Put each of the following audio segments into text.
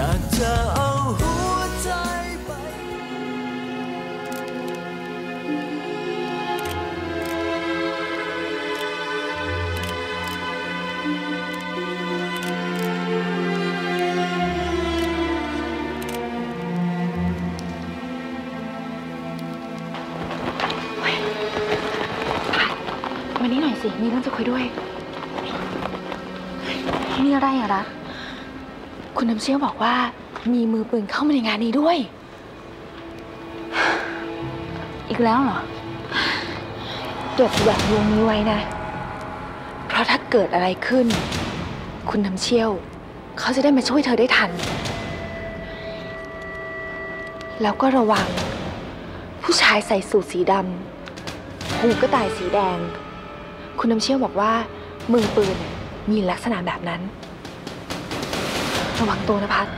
อยากจะเอาหัวใจไปมานี่หน่อยสิมีเรื่องจะคุยด้วยมีอะไรอะรักคุณน้ำเชี่ยวบอกว่ามีมือปืนเข้ามาในงานนี้ด้วยอีกแล้วเหรอเก็บหยักวงนี้ไว้นะเพราะถ้าเกิดอะไรขึ้นคุณน้ำเชี่ยวเขาจะได้มาช่วยเธอได้ทันแล้วก็ระวังผู้ชายใส่สูทสีดำหูกระต่ายสีแดงคุณน้ำเชี่ยวบอกว่ามือปืนมีลักษณะแบบนั้นระวังตัวนะพัดเ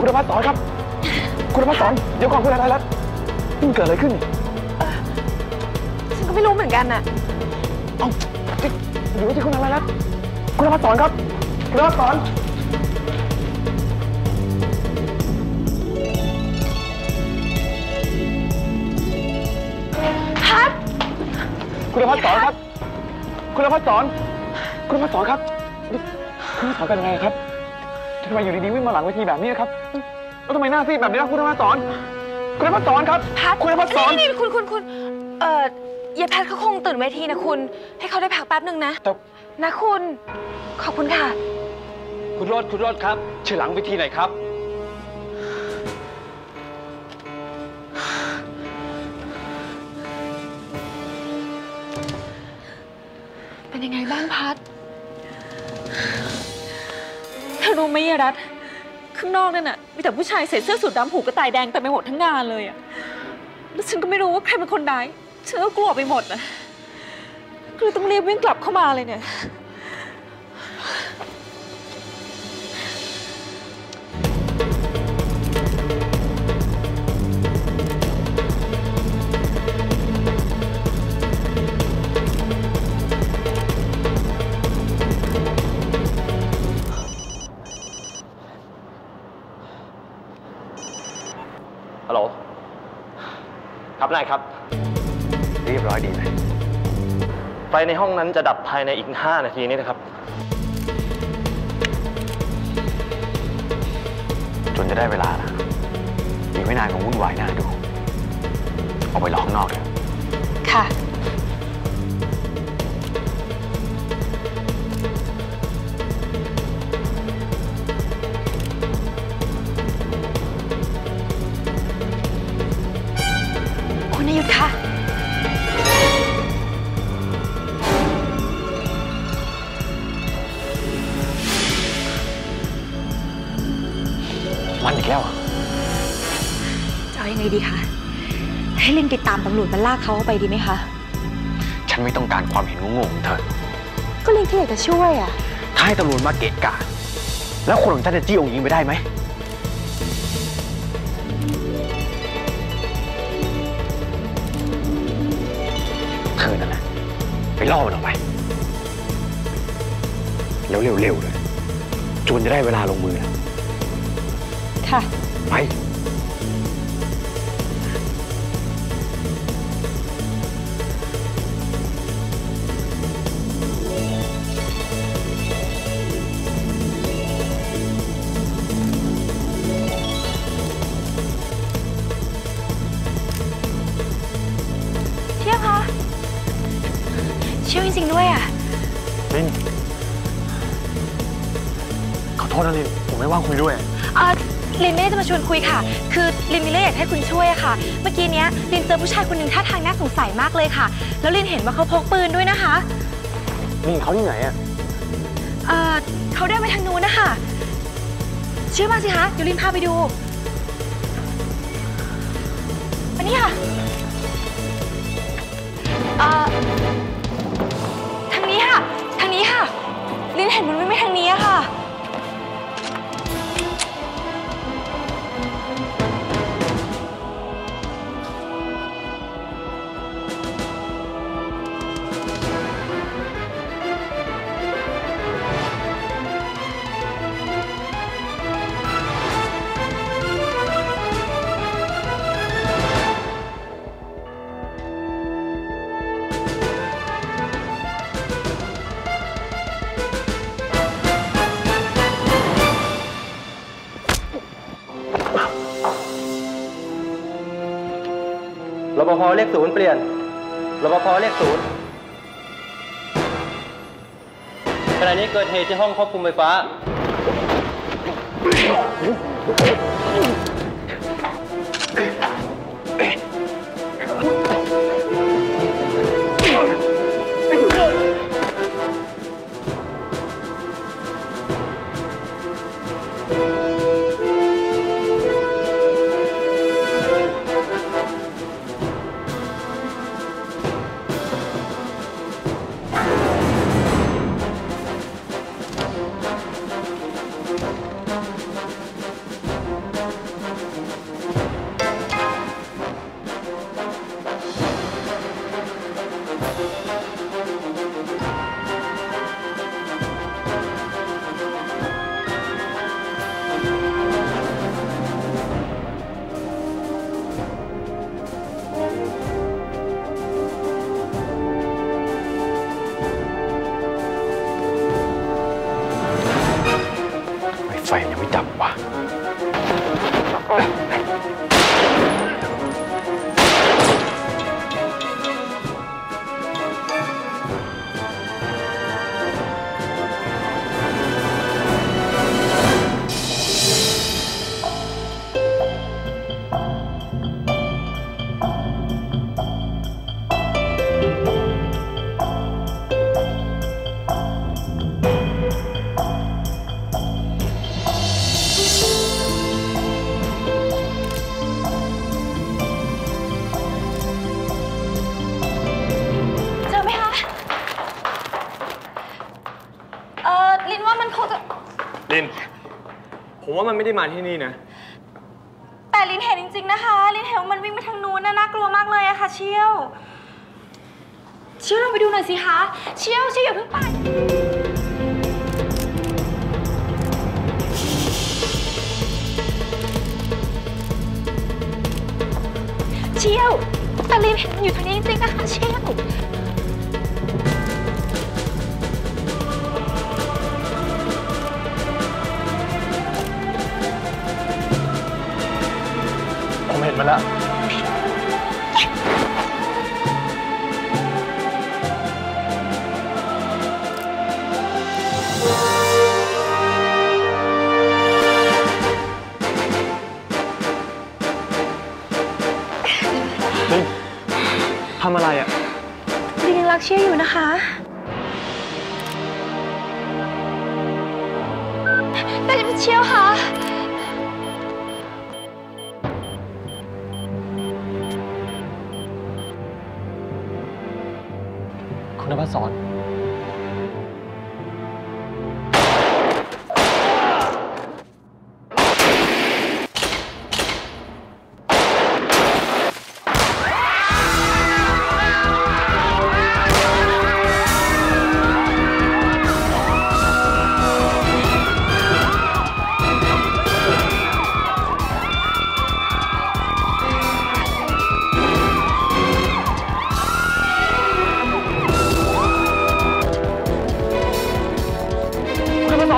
ดี๋ยวก่อนคุณอะไรล่ะนี่เกิดอะไรขึ้นฉันก็ไม่รู้เหมือนกันน่ะเอาอยู่ที่คุณอะไรล่ะคุณมาสอนครับคุณมาสอนพัดคุณมาสอนครับคุณมาสอนคุณมาสอนครับคุณมาสอนกันยังไงครับทำไมอยู่ดีๆวิ่งมาหลังเวทีแบบนี้ครับแล้วทำไมหน้าซีดแบบนี้ล่ะคุณนภัสสรคุณนภัสสรครับคุณนภัสสรนี่คุณยายแพทย์เขาคงตื่นเวทีนะคุณให้เขาได้พักแป๊บนึงนะนะคุณขอบคุณค่ะ คุณรอดครับเฉลังวิธีไหนครับเป็นยังไงบ้างพัดเธอรู้ไหมยรัตข้างนอกนั่นน่ะมีแต่ผู้ชายใส่เสื้อสูทดำผูกกระต่ายแดงเต็มไปหมดทั้งงานเลยอ่ะแล้วฉันก็ไม่รู้ว่าใครเป็นคนร้ายฉันก็กลัวไปหมดนะก็เลยต้องรีบวิ่งกลับเข้ามาเลยเนี่ยฮัลโหลครับนายครับเรียบร้อยดีเลยไฟในห้องนั้นจะดับภายในอีก5นาทีนี้นะครับจนจะได้เวลานะอีกไม่นานคงวุ่นวายน่าดูออกไปรอข้างนอกเลยค่ะหยุดค่ะมันอีกแล้วจะเอายังไงดีคะให้ลินติดตามตำรวจมาลากเขาไปดีไหมคะฉันไม่ต้องการความเห็นงงๆของเธอก็ลินแค่อยากจะช่วยอ่ะถ้าให้ตำรวจมาเกะกะแล้วคนของฉันจะจี้องค์หญิงไปได้ไหมไปล่อมันออกไปแล้วเร็วๆเลยจนจะได้เวลาลงมือแล้วค่ะไปเชื่อจริงๆด้วยอ่ะลินขอโทษนะลินผมไม่ว่างคุยด้วยลินไม่ได้จะมาชวนคุยค่ะคือลินมีเรื่องอยากให้คุณช่วยค่ะเมื่อกี้เนี้ยลินเจอผู้ชายคนหนึ่งท่าทางน่าสงสัยมากเลยค่ะแล้วลินเห็นว่าเขาพกปืนด้วยนะคะลินเขาที่ไหนอ่ะเขาได้ไปทางนู้นนะคะเชื่อมาสิคะเดี๋ยวลินพาไปดูมานี่ค่ะทางนี้ค่ะลินเห็นมันวิ่งไปทางนี้ค่ะรปภ.เลข0เปลี่ยนรปภ.เลข0ขณะนี้เกิดเหตุที่ห้องควบคุมไฟฟ้าไฟยังไม่ดับว่ะ ลินว่ามันคงจะลินผมว่ามันไม่ได้มาที่นี่นะแต่ลินเห็นจริงๆนะคะลินเห็นมันวิ่งไปทางนู้นน่ากลัวมากเลยอะค่ะเชี่ยวลองไปดูหน่อยสิคะเชี่ยวอย่าเพิ่งไปเชี่ยวแต่ลินเห็นอยู่ทางนี้จริงๆนะคะเชี่ยวผมเห็นมันแล้วทำอะไรอ่ะลินยังรักเชี่ยวอยู่นะคะแต่เชี่ยวค่ะคุณนภัสสรเ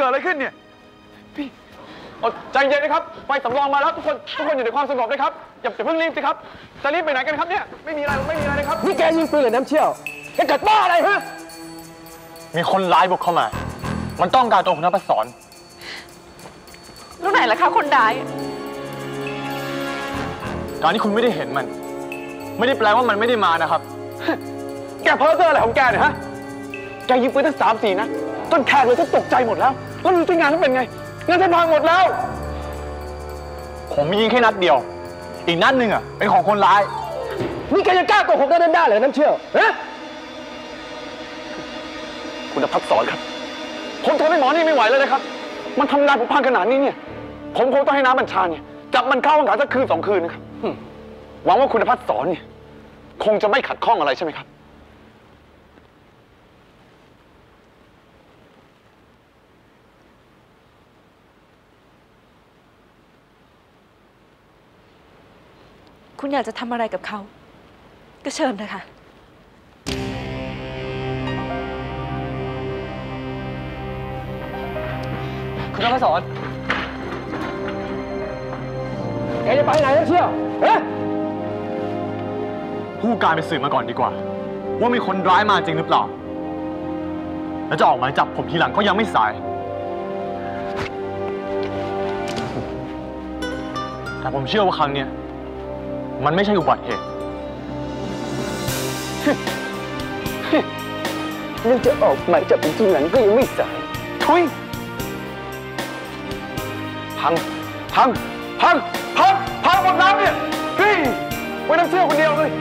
กิดอะไรขึ้นเนี่ยพี่ใจเย็นนะครับไฟสำรองมาแล้วทุกคนอยู่ในความสงบนะครับอย่าเพิ่งรีบสิครับจะรีบไปไหนกันครับเนี่ยไม่มีอะไรนะครับนี่แกยิงปืนหรือน้ำเชี่ยวแกเกิดบ้าอะไรฮะมีคนร้ายบุกเข้ามามันต้องการตัวคุณนภัสสรรู้ไหนล่ะคะคนร้ายการที่คุณไม่ได้เห็นมันไม่ได้แปลว่ามันไม่ได้มานะครับแกเพ้อเจ้ออะไรของแกเนี่ยฮะแกยิงปืนตั้ง3-4นัดต้นแขกเลยจะตกใจหมดแล้วแล้วดูที่งานมันเป็นไงงานจะพังหมดแล้วผมมียิงแค่นัดเดียวอีกนัดหนึ่งอ่ะเป็นของคนร้ายนี่แกยังกล้าโกหกได้เหรอน้ำเชี่ยวฮะคุณนภัสสรครับผมทนให้หมอนี่ไม่ไหวแล้วนะครับมันทำงานผมพังขนาดนี้เนี่ยผมคงต้องให้น้ำบัญชาเนี่ยจับมันเข้าห้องขังสักคืน2 คืนนะครับหวังว่าคุณนภัสสรเนี่ยคงจะไม่ขัดข้องอะไรใช่ไหมครับคุณอยากจะทำอะไรกับเขาก็เชิญเลยค่ะคุณนภัสสรแกจะไปไหนแล้วเชี่ยวผู้การไปสืบมาก่อนดีกว่าว่ามีคนร้ายมาจริงหรือเปล่าแล้วจะออกหมายจับผมทีหลังก็ยังไม่สายแต่ผมเชื่อว่าครั้งเนี้ยมันไม่ใช่อุบัติเหตุยังจะออกหมายจับจริงๆนั้นก็ยังไม่สายทุยพังหมดน้ำเนี่ยพี่ไว้น้ำเชี่ยวคนเดียวเลย